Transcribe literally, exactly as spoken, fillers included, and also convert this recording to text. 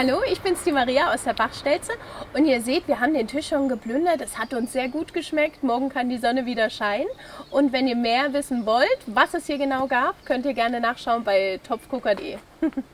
Hallo, ich bin's, die Maria aus der Bachstelze, und ihr seht, wir haben den Tisch schon geplündert. Es hat uns sehr gut geschmeckt. Morgen kann die Sonne wieder scheinen, und wenn ihr mehr wissen wollt, was es hier genau gab, könnt ihr gerne nachschauen bei Topfgucker punkt de.